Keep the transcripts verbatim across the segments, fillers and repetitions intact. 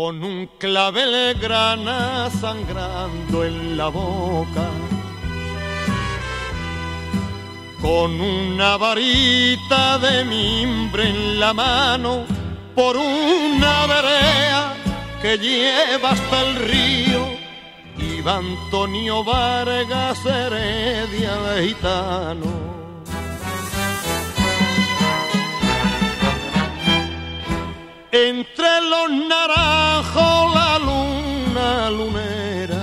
con un clavel grana sangrando en la boca, con una varita de mimbre en la mano, por una vereda que lleva hasta el río, iba Antonio Vargas Heredia de gitano. Entre los naranjos la luna lunera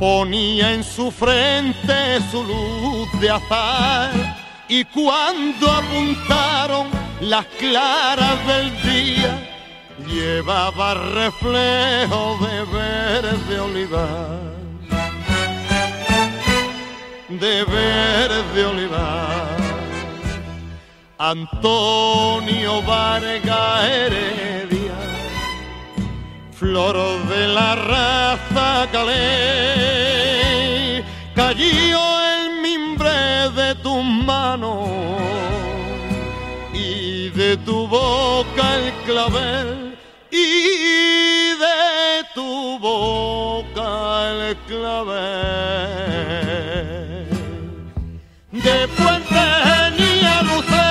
ponía en su frente su luz de azar, y cuando apuntaron las claras del día llevaba reflejo de verde olivar, de verde olivar. Antonio Vargas Heredia, flor de la raza Calé, cayó el mimbre de tus manos y de tu boca el clavel, y de tu boca el clavel. De Puente Genía, Lucero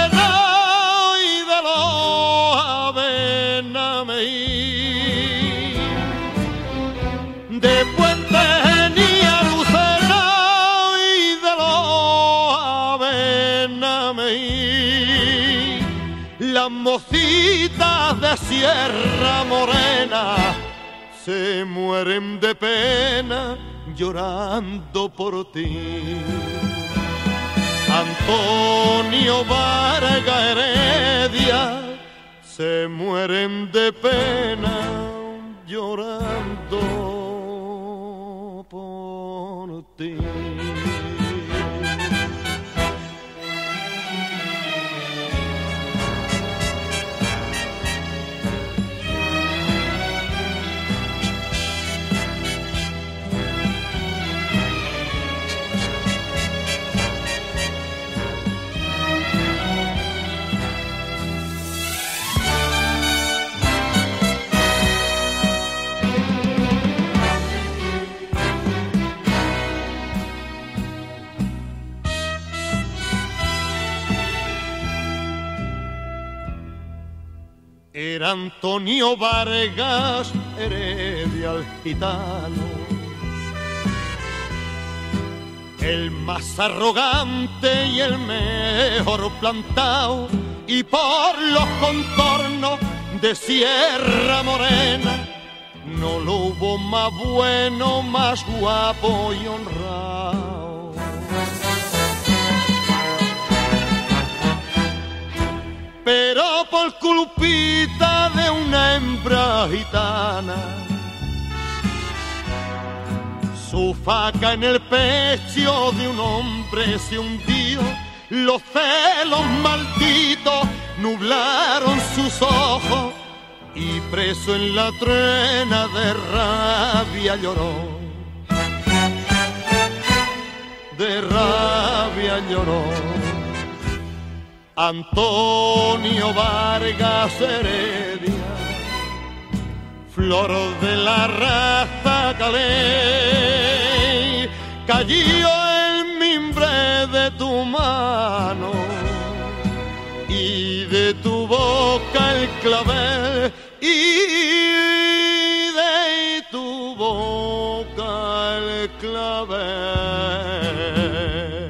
mocitas de Sierra Morena se mueren de pena llorando por ti, Antonio Vargas Heredia, se mueren de pena llorando por ti. Era Antonio Vargas Heredia el gitano, el más arrogante y el mejor plantao, y por los contornos de Sierra Morena no lo hubo más bueno, más guapo y honrado. Pero por culpita de una hembra gitana, su faca en el pecho de un hombre se hundió, los celos malditos nublaron sus ojos, y preso en la trena de rabia lloró, de rabia lloró. Antonio Vargas Heredia, flor de la raza Calé, cayó el mimbre de tu mano y de tu boca el clavel, y de tu boca el clavel.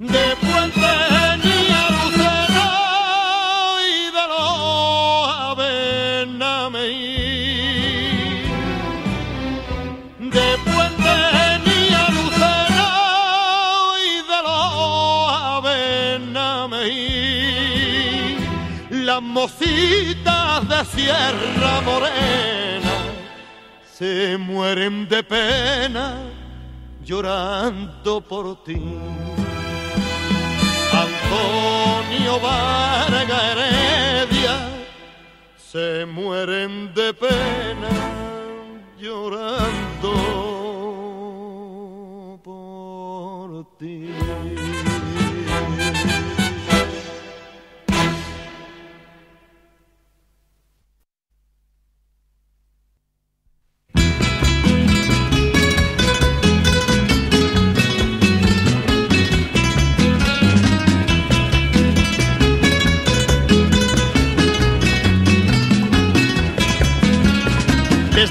De Puente mocitas de Sierra Morena se mueren de pena llorando por ti, Antonio Vargas Heredia, se mueren de pena llorando por ti.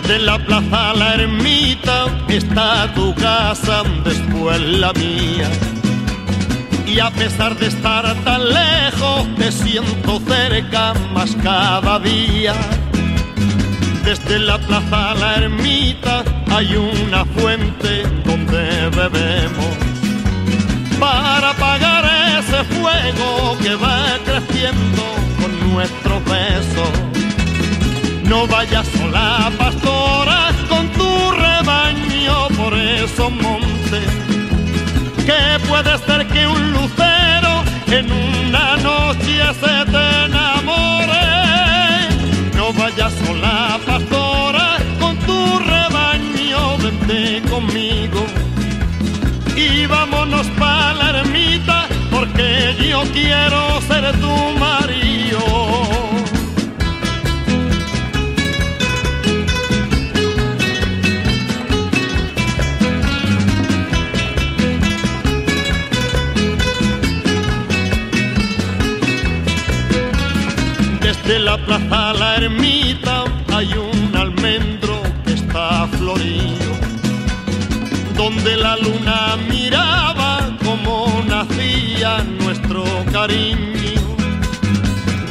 entre la plaza la ermita está tu casa, después la mía. Y a pesar de estar tan lejos, te siento cerca más cada día. Desde la plaza a la ermita hay una fuente donde bebemos para apagar ese fuego que va creciendo con nuestros besos. No vayas sola, pastora, con tu rebaño por esos montes, que puede ser que un lucero en una noche se te enamore. No vayas sola, pastora, con tu rebaño, vente conmigo y vámonos para la ermita, porque yo quiero ser tu marido. Desde la plaza a la ermita hay un almendro que está florido, donde la luna miraba cómo nacía nuestro cariño.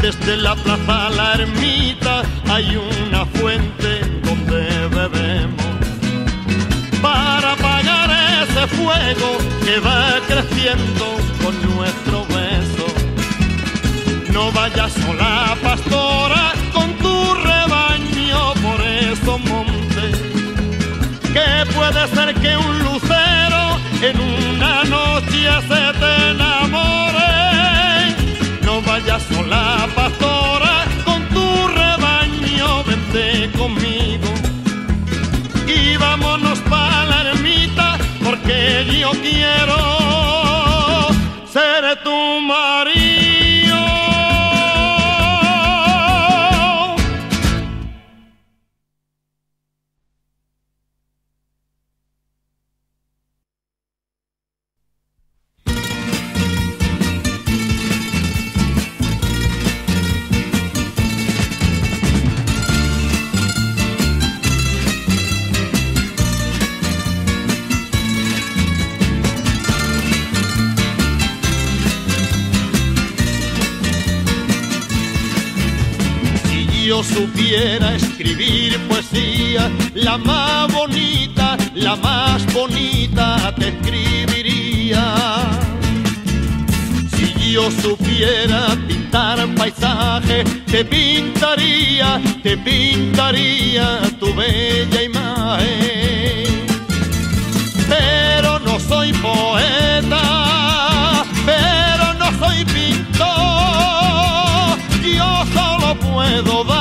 Desde la plaza a la ermita hay una fuente donde bebemos para apagar ese fuego que va creciendo con nuestro beso. No vayas sola, pastora, con tu rebaño por esos montes, que puede ser que un lucero en una noche se te enamore. No vayas sola, pastora, con tu rebaño, vente conmigo y vámonos para la ermita, porque yo quiero ser tu marido. Si yo supiera escribir poesía, la más bonita, la más bonita te escribiría. Si yo supiera pintar paisaje, te pintaría, te pintaría tu bella imagen. Pero no soy poeta, pero no soy pintor, yo solo puedo dar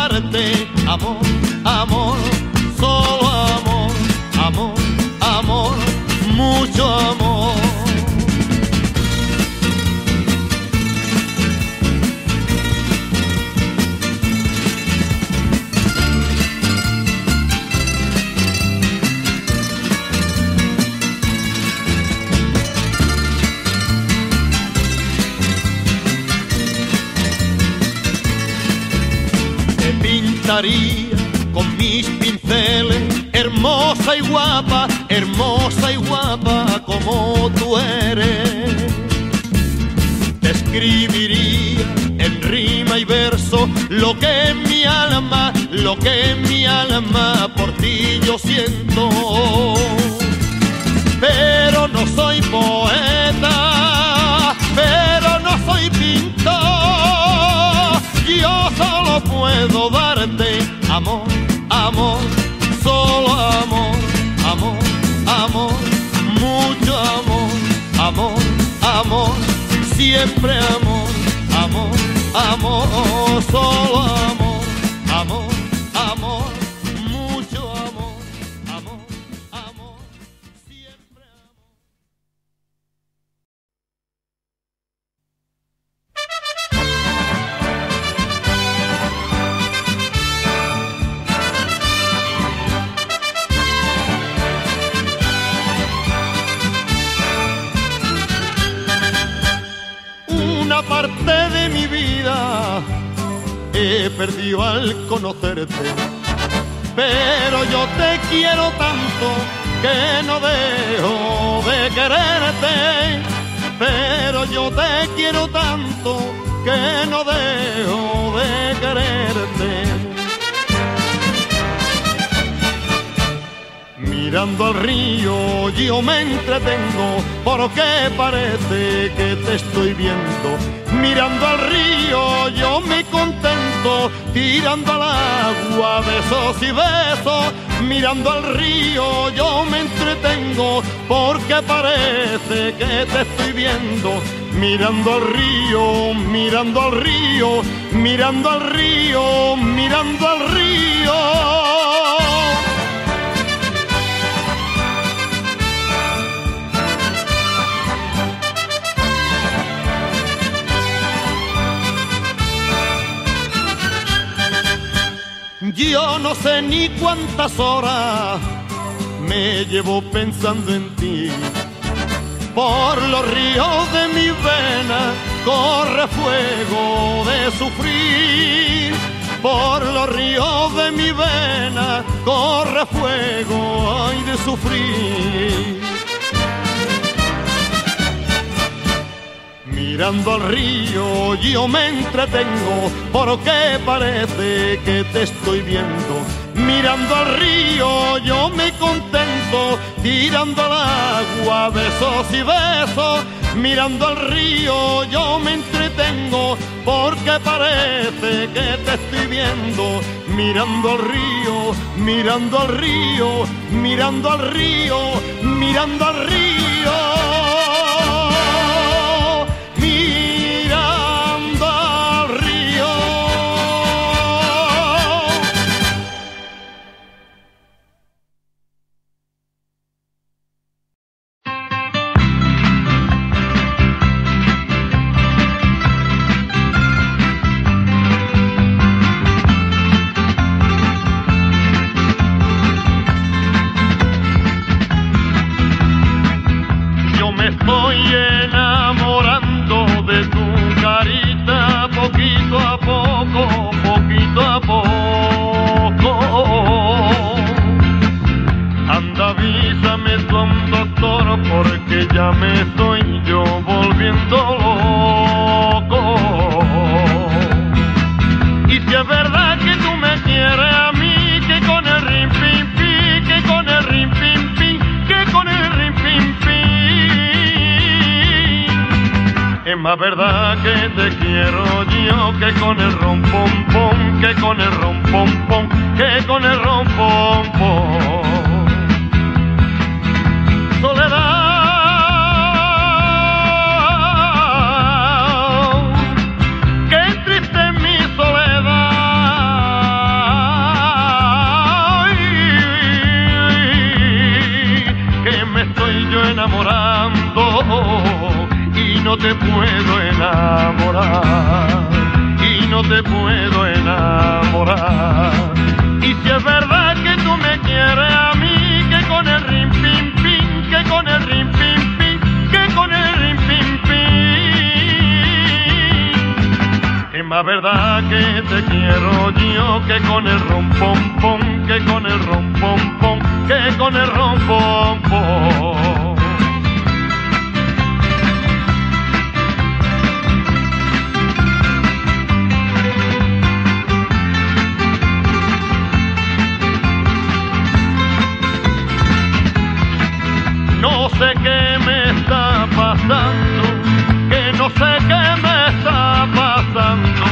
amor, amor, solo amor, amor, amor, mucho amor. Con mis pinceles, hermosa y guapa, hermosa y guapa como tú eres. Te escribiría en rima y verso lo que en mi alma, lo que en mi alma por ti yo siento. Pero no soy poeta, pero no soy pintor, yo solo puedo dar amor, amor, solo amor, amor, amor, mucho amor, amor, amor, siempre amor, amor, amor, solo amor, amor, amor, mucho amor, amor, amor, siempre amor. Una parte de mi vida he perdido al conocerte, pero yo te quiero tanto que no dejo de quererte, pero yo te quiero tanto que no dejo de quererte. Mirando al río yo me entretengo porque parece que te estoy viendo. Mirando al río yo me contento, tirando al agua besos y besos. Mirando al río yo me entretengo porque parece que te estoy viendo. Mirando al río, mirando al río, mirando al río, mirando al río. Yo no sé ni cuántas horas me llevo pensando en ti. Por los ríos de mi vena corre fuego de sufrir. Por los ríos de mi vena corre fuego ay, de sufrir. Mirando al río yo me entretengo porque parece que te estoy viendo. Mirando al río yo me contento, tirando al agua besos y besos. Mirando al río yo me entretengo porque parece que te estoy viendo. Mirando al río, mirando al río, mirando al río, mirando al río. Ya me estoy yo volviendo loco. Y si es verdad que tú me quieres a mí, que con el rim pim pim, que con el rim pim pim, que con el rim pim pim. Es más verdad que te quiero yo, que con el rom pom pom, que con el rom pom pom, que con el rom pom pom. Soledad. Y no te puedo enamorar, y no te puedo enamorar. Y si es verdad que tú me quieres a mí, que con el rim pim pim, que con el rim pim pim, que con el rim pim pim. Es más verdad que te quiero yo, que con el rom pom pom, que con el rom pom pom, que con el rom pom pom. No sé qué me está pasando, que no sé qué me está pasando,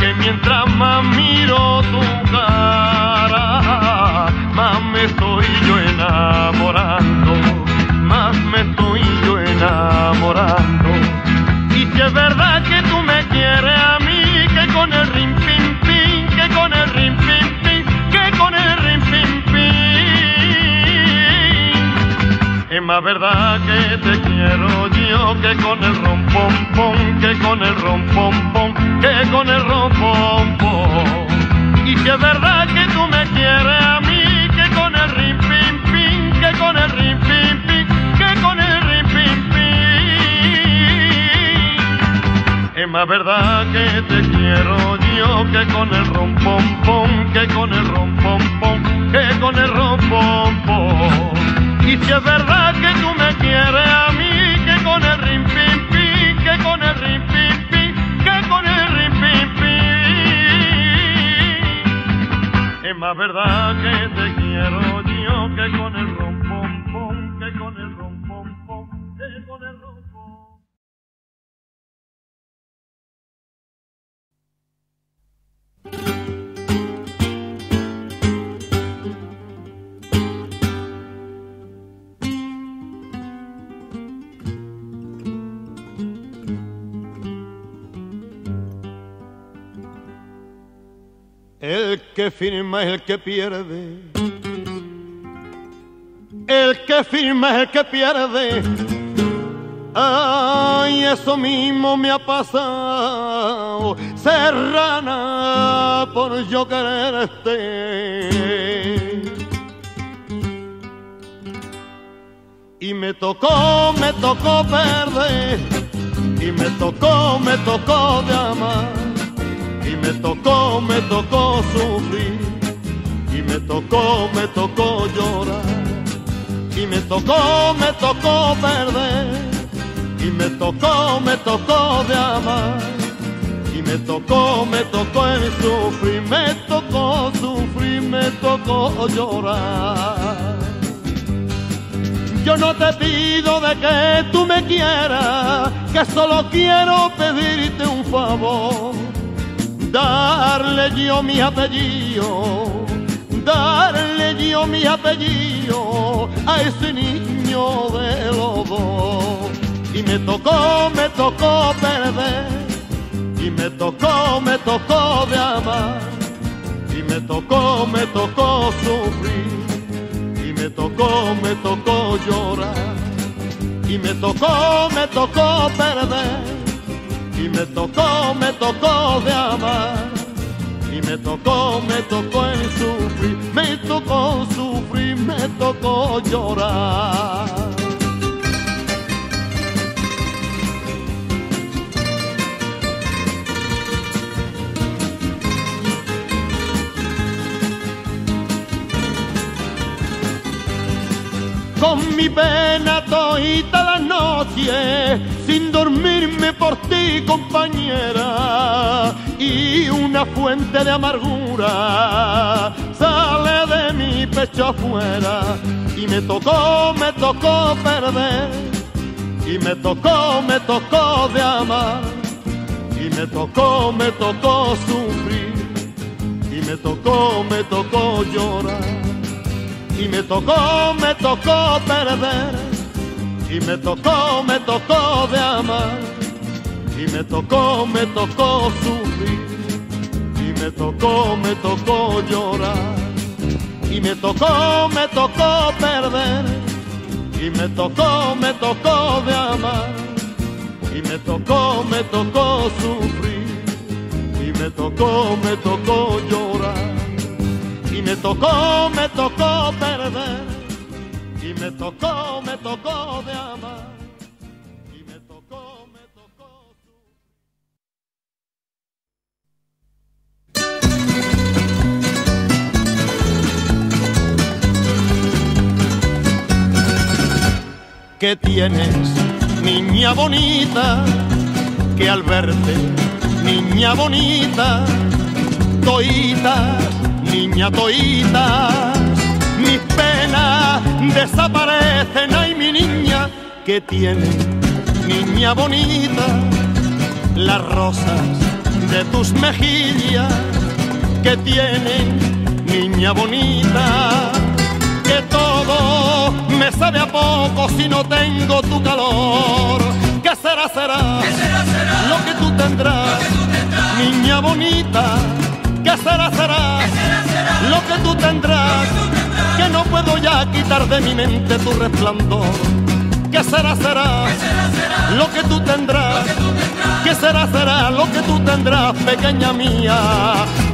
que mientras más miro tu cara, más me estoy yo enamorando, más me estoy yo enamorando. Y si es verdad que tú me quieres a mí, que con el rim pim pim, que con el rim pim pim, que con el rim pim pim. Es más verdad que te quiero yo, que con el rom pom pom, que con el rom pom pom, que con el rom pom pom. Y si es verdad que tú me quieres a mí, que con el rim pim pim, que con el rim pim pim, que con el rim pim pim. Es más verdad que te quiero yo. niño, que con el rompompón, que con el rompompón, que con el rompompón. Y si es verdad que tú me quieres a mí, que con el rimpimpín, que con el rimpimpín, que con el rimpimpín. Es más verdad que te quiero yo, que con el rompompón, que con el rompompón, que con el rompompón. El que firma es el que pierde, el que firma es el que pierde. Ay, eso mismo me ha pasado, serrana, por yo quererte. Y me tocó, me tocó perder, y me tocó, me tocó de amar. Y me tocó, me tocó sufrir, y me tocó, me tocó llorar, y me tocó, me tocó perder, y me tocó, me tocó de amar, y me tocó, me tocó el sufrir, me tocó sufrir, me tocó llorar. Yo no te pido de que tú me quieras, que solo quiero pedirte un favor. Darle yo mi apellido, darle yo mi apellido a ese niño de los dos. Y me tocó, me tocó perder, y me tocó, me tocó de amar, y me tocó, me tocó sufrir, y me tocó, me tocó llorar, y me tocó, me tocó perder. Y me tocó, me tocó de amar, y me tocó, me tocó el sufrir, me tocó sufrir, me tocó llorar. Con mi pena toda la noche, sin dormirme por ti, compañera, y una fuente de amargura sale de mi pecho afuera. Y me tocó, me tocó perder, y me tocó, me tocó de amar, y me tocó, me tocó sufrir, y me tocó, me tocó llorar, y me tocó, me tocó perder. Y me tocó, me tocó de amar, y me tocó, me tocó sufrir, y me tocó, me tocó llorar, y me tocó, me tocó perder, y me tocó, me tocó de amar, y me tocó, me tocó sufrir, y me tocó, me tocó llorar, y me tocó, me tocó perder. Y me tocó, me tocó de amar. Y me tocó, me tocó. ¿Qué tienes, niña bonita? Que al verte, niña bonita, toitas, niña toitas, mis penas desaparecen, ay mi niña. ¿Qué tienes, niña bonita? Las rosas de tus mejillas. ¿Qué tienes, niña bonita? Que todo me sabe a poco si no tengo tu calor. ¿Qué será, será? ¿Qué será, será? Lo que tú tendrás, que tú tendrás. Niña bonita. ¿Qué será, será? ¿Qué será, será? Lo que tú tendrás, que no puedo ya quitar de mi mente tu resplandor. que será, será lo que tú tendrás, que será, será lo que tú tendrás, pequeña mía,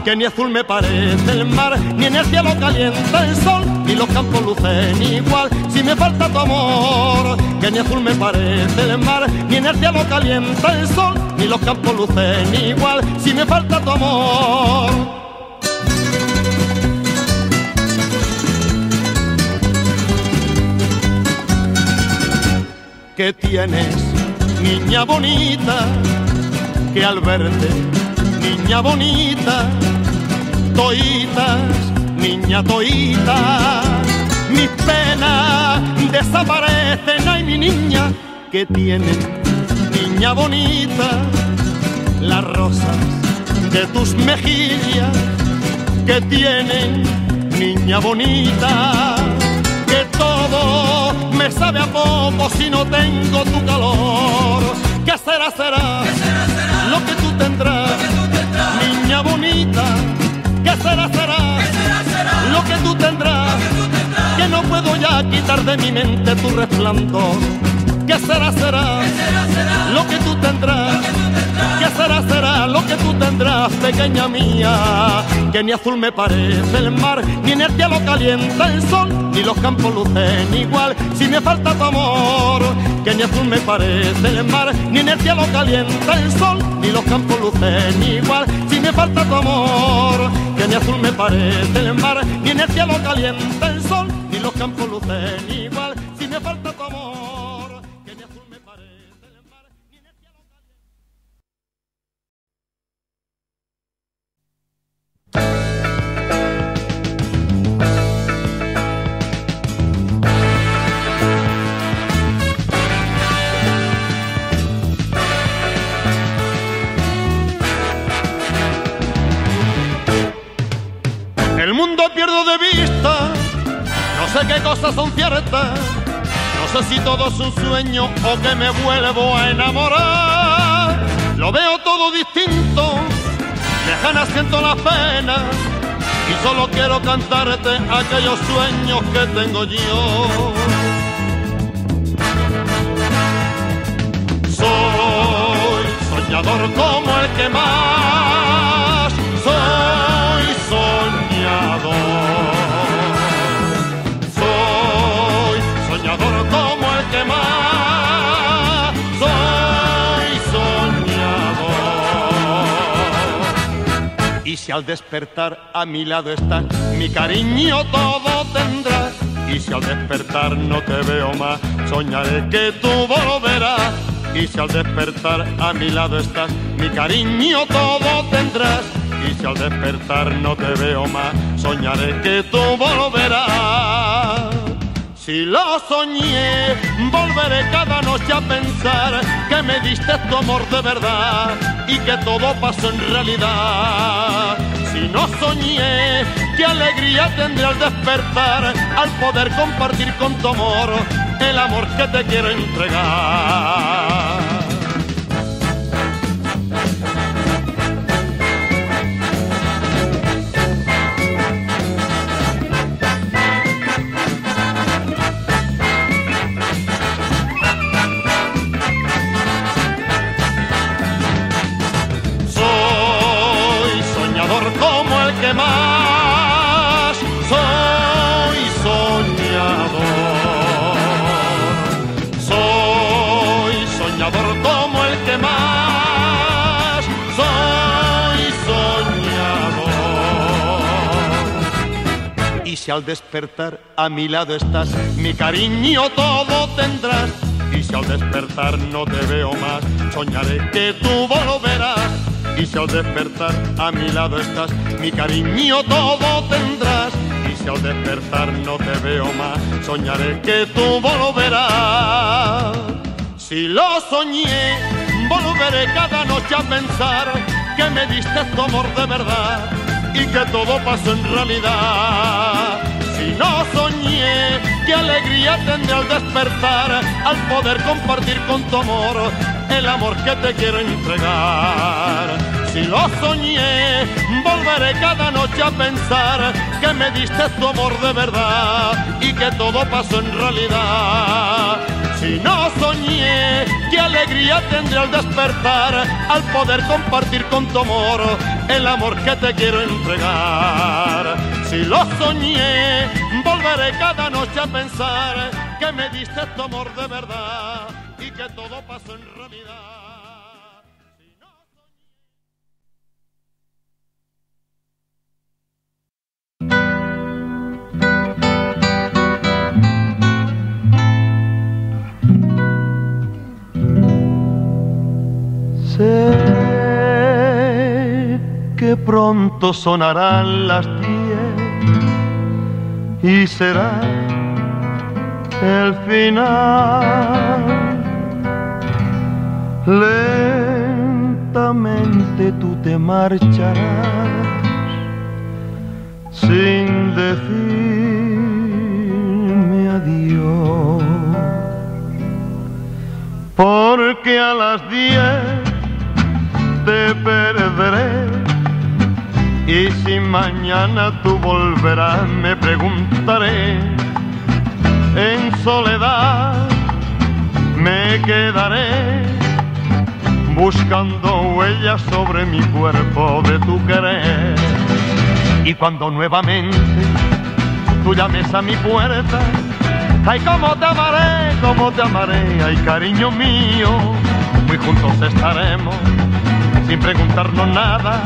que ni azul me parece el mar, ni en el cielo calienta el sol, ni los campos lucen igual, si me falta tu amor, que ni azul me parece el mar, ni en el cielo calienta el sol, ni los campos lucen igual, si me falta tu amor. ¿Qué tienes, niña bonita? Que al verte, niña bonita, toitas, niña toita, mis penas desaparecen, ay mi niña. ¿Qué tienes, niña bonita? Las rosas de tus mejillas. ¿Qué tienen, niña bonita? Que todo me sabe a poco si no tengo tu calor. ¿Qué será, será? ¿Qué será, será? Lo que tú tendrás, que tú tendrás, niña bonita. ¿Qué será, será? ¿Qué será, será? Lo que tú tendrás, que tú tendrás, que no puedo ya quitar de mi mente tu resplandor. ¿Qué será, será? ¿Qué será, será? Lo que tú tendrás, que tú tendrás, ¿qué será, será? Lo que tú tendrás, pequeña mía, que ni azul me parece el mar, ni en el cielo calienta el sol, ni los campos lucen igual, si me falta tu amor, que ni azul me parece el mar, ni en el cielo calienta el sol, ni los campos lucen igual, si me falta tu amor, que ni azul me parece el mar, ni en el cielo calienta el sol, ni los campos lucen igual, si me falta tu amor. El mundo pierdo de vista, no sé qué cosas son ciertas, no sé si todo es un sueño o que me vuelvo a enamorar. Lo veo todo distinto, lejana siento la pena, y solo quiero cantarte aquellos sueños que tengo yo. Soy soñador como el que más, soy soñador. Soy soñador como el que más, soy soñador. Y si al despertar a mi lado estás, mi cariño todo tendrás. Y si al despertar no te veo más, soñaré que tú volverás. Y si al despertar a mi lado estás, mi cariño todo tendrás. Y si al despertar no te veo más, soñaré que tú volverás. Si lo soñé, volveré cada noche a pensar que me diste tu amor de verdad y que todo pasó en realidad. Si no soñé, qué alegría tendré al despertar, al poder compartir con tu amor el amor que te quiero entregar. Y si al despertar a mi lado estás, mi cariño todo tendrás. Y si al despertar no te veo más, soñaré que tú volverás. Y si al despertar a mi lado estás, mi cariño todo tendrás. Y si al despertar no te veo más, soñaré que tú volverás. Si lo soñé, volveré cada noche a pensar que me diste tu amor de verdad y que todo pasó en realidad. Si no soñé, qué alegría tendré al despertar, al poder compartir con tu amor el amor que te quiero entregar. Si lo soñé, volveré cada noche a pensar que me diste tu amor de verdad y que todo pasó en realidad. Si no soñé, qué alegría tendré al despertar, al poder compartir con tu amor el amor que te quiero entregar. Si lo soñé, volveré cada noche a pensar que me diste tu amor de verdad y que todo pasó en realidad. Sé que pronto sonarán las diez y será el final. Lentamente tú te marcharás sin decirme adiós, porque a las diez te perderé y si mañana tú volverás me preguntaré. En soledad me quedaré buscando huellas sobre mi cuerpo de tu querer. Y cuando nuevamente tú llames a mi puerta, ay, cómo te amaré, cómo te amaré, ay, cariño mío. Muy juntos estaremos sin preguntarnos nada,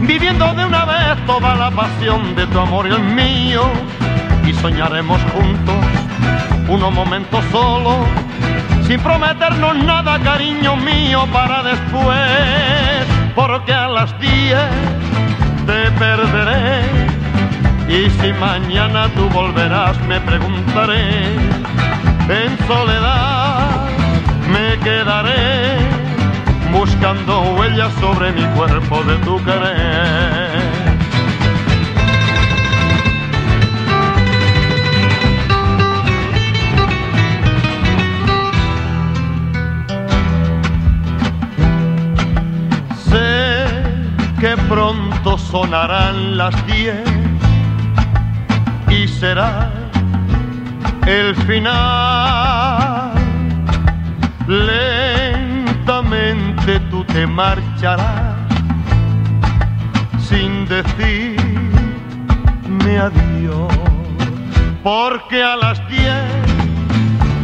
viviendo de una vez toda la pasión de tu amor y el mío. Y soñaremos juntos unos momentos solos, sin prometernos nada, cariño mío, para después. Porque a las diez te perderé y si mañana tú volverás me preguntaré. En soledad me quedaré buscando huellas sobre mi cuerpo de tu querer. Sé que pronto sonarán las diez y será el final. Lentamente tú te marcharás sin decirme adiós, porque a las diez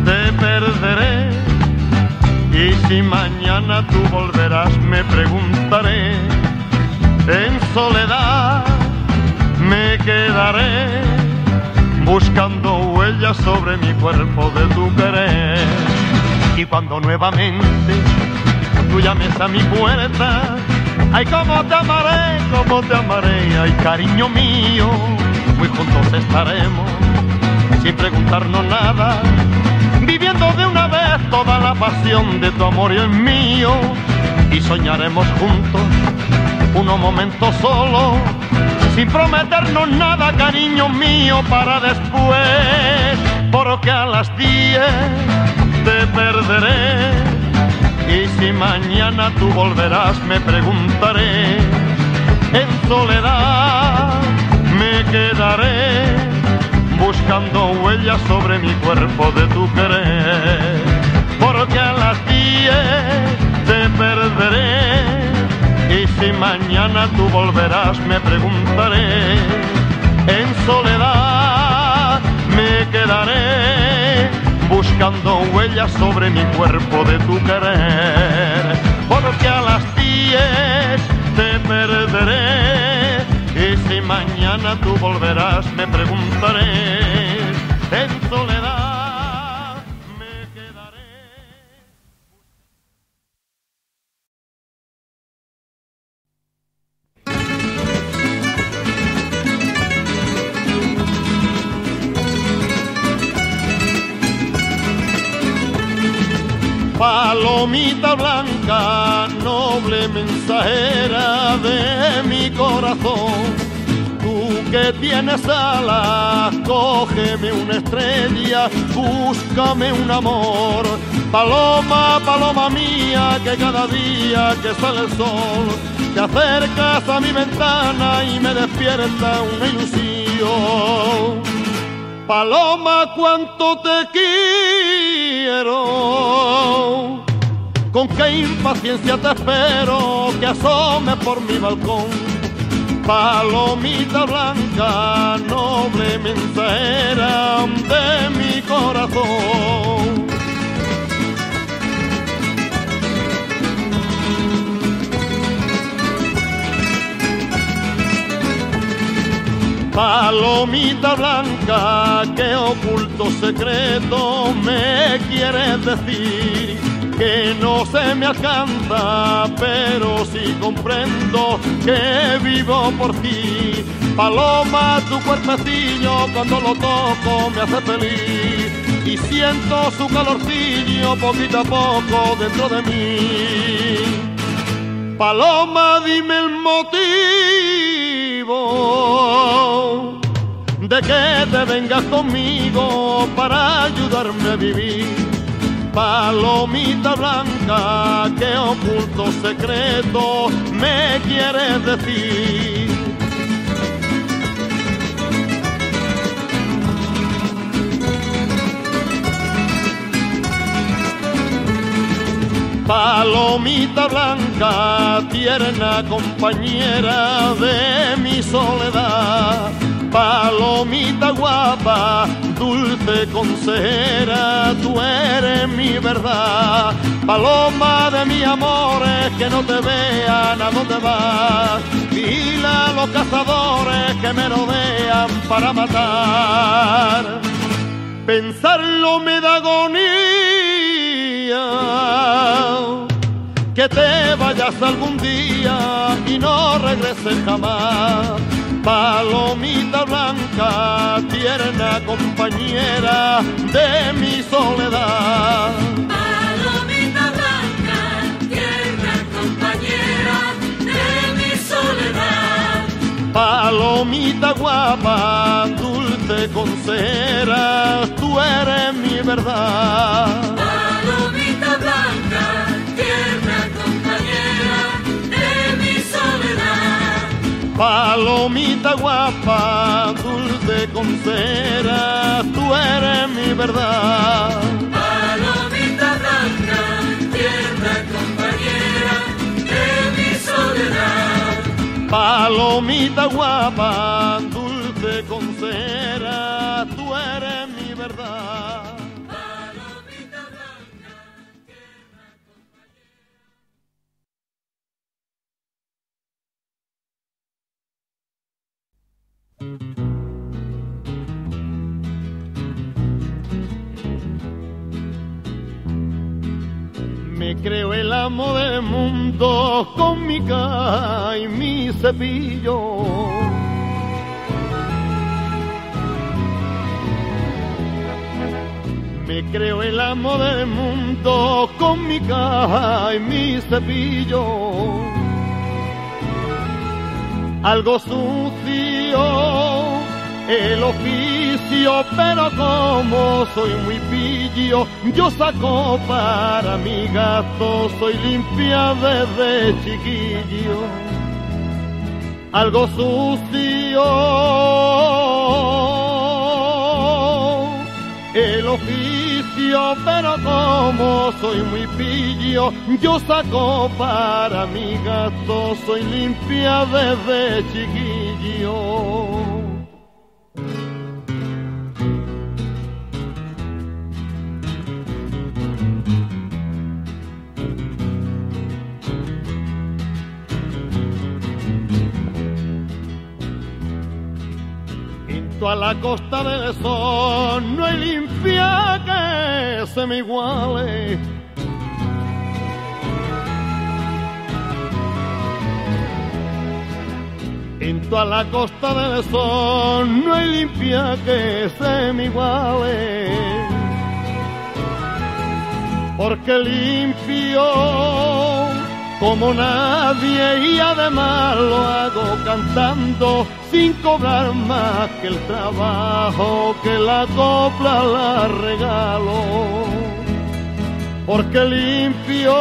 te perderé y si mañana tú volverás me preguntaré. En soledad me quedaré buscando huellas sobre mi cuerpo de tu querer. Y cuando nuevamente tú llames a mi puerta, ay, cómo te amaré, cómo te amaré, ay, cariño mío. Muy juntos estaremos, sin preguntarnos nada, viviendo de una vez toda la pasión de tu amor y el mío. Y soñaremos juntos unos momentos solos, sin prometernos nada, cariño mío, para después. Porque a las diez te perderé y si mañana tú volverás me preguntaré. En soledad me quedaré buscando huellas sobre mi cuerpo de tu querer. Porque a las diez te perderé y si mañana tú volverás me preguntaré. En soledad me quedaré buscando huellas sobre mi cuerpo de tu querer. Porque a las diez te perderé y si mañana tú volverás me preguntaré. En soledad me quedaré. Palomita blanca, noble mensajera de mi corazón, tú que tienes alas, cógeme una estrella, búscame un amor. Paloma, paloma mía, que cada día que sale el sol, te acercas a mi ventana y me despierta una ilusión. Paloma, cuánto te quiero. quiero, con qué impaciencia te espero que asome por mi balcón. Palomita blanca, noble mensajera de mi corazón. Palomita blanca, qué oculto secreto me quieres decir, que no se me alcanza, pero sí comprendo que vivo por ti. Paloma, tu cuerpecillo cuando lo toco me hace feliz, y siento su calorcillo poquito a poco dentro de mí. Paloma, dime el motivo de que te vengas conmigo para ayudarme a vivir. Palomita blanca, qué oculto secreto me quieres decir. Palomita blanca, tierna compañera de mi soledad. Palomita guapa, dulce consejera, tú eres mi verdad. Paloma de mis amores, que no te vean a dónde vas. Vigila los cazadores que me rodean para matar. Pensarlo me da agonía, que te vayas algún día y no regreses jamás. Palomita blanca, tierna compañera de mi soledad. Palomita blanca, tierna compañera de mi soledad. Palomita guapa, dulce consejera, tú eres mi verdad. Palomita blanca, tierna compañera de mi soledad. Palomita guapa, dulce consejera, tú eres mi verdad. Palomita blanca, tierna compañera de mi soledad. Palomita guapa, dulce consejera, tú eres mi verdad. Me creo el amo del mundo con mi caja y mi cepillo. Me creo el amo del mundo con mi caja y mi cepillo. Algo sucio el oficio, pero como soy muy pillo, yo saco para mi gasto, soy limpia desde chiquillo. Algo sucio el oficio, pero como soy muy pillo, yo saco para mi gasto, soy limpia desde chiquillo. A la costa del sol no hay limpia que se me iguale. En toda la costa del sol no hay limpia que se me iguale, porque limpio como nadie y además lo hago cantando, sin cobrar más que el trabajo, que la copla la regalo. Porque limpio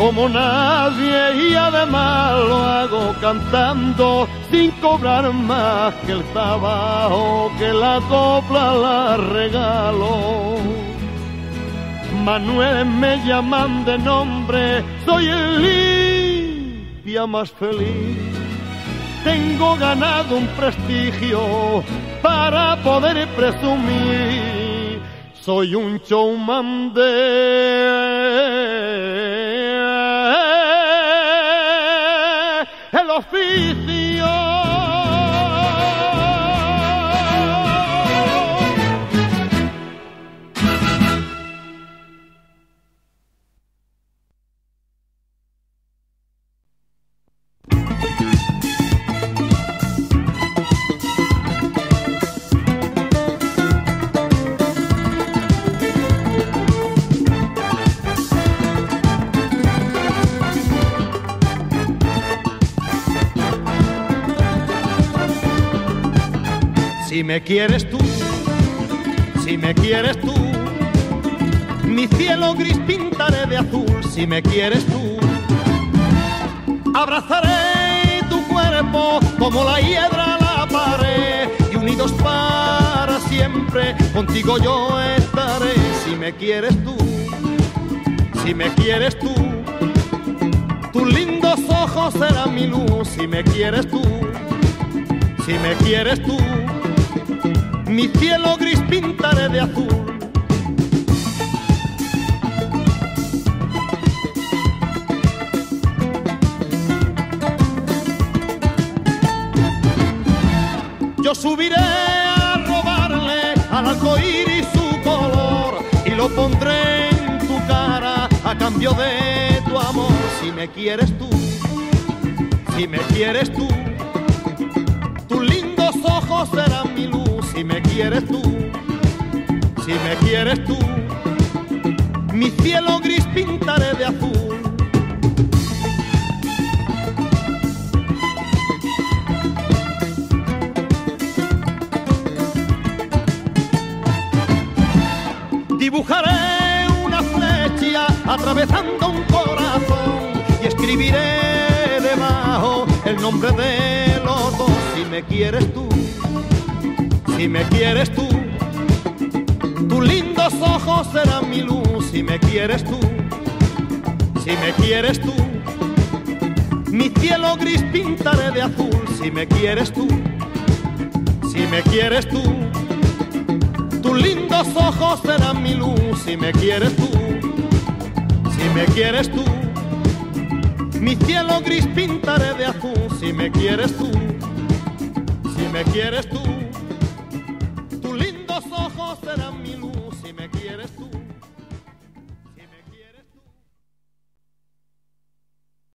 como nadie y además lo hago cantando, sin cobrar más que el trabajo que la copla la regalo. Manuel me llaman de nombre, soy el limpia más feliz. Tengo ganado un prestigio para poder presumir, soy un showman de el oficio. Si me quieres tú, si me quieres tú, mi cielo gris pintaré de azul. Si me quieres tú, abrazaré tu cuerpo como la hiedra la pared, y unidos para siempre contigo yo estaré. Si me quieres tú, si me quieres tú, tus lindos ojos serán mi luz. Si me quieres tú, si me quieres tú, mi cielo gris pintaré de azul. Yo subiré a robarle al arcoíris su color y lo pondré en tu cara a cambio de tu amor. Si me quieres tú, si me quieres tú, tus lindos ojos serán mi luz. Si me quieres tú, si me quieres tú, mi cielo gris pintaré de azul. Dibujaré una flecha atravesando un corazón y escribiré debajo el nombre de los dos. Si me quieres tú, si me quieres tú, tus lindos ojos serán mi luz. Si me quieres tú, si me quieres tú, mi cielo gris pintaré de azul. Si me quieres tú, si me quieres tú, tus lindos ojos serán mi luz. Si me quieres tú, si me quieres tú, mi cielo gris pintaré de azul. Si me quieres tú, si me quieres tú, serán mi luz. Si me quieres tú.